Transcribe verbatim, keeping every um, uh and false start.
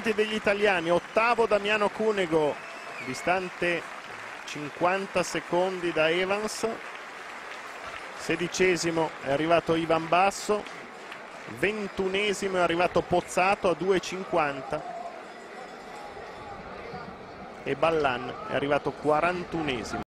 posizionamenti degli italiani. Ottavo Damiano Cunego, distante cinquanta secondi da Evans. Sedicesimo è arrivato Ivan Basso, ventunesimo è arrivato Pozzato a due cinquanta e Ballan è arrivato quarantunesimo.